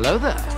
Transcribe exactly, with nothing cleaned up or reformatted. Hello there.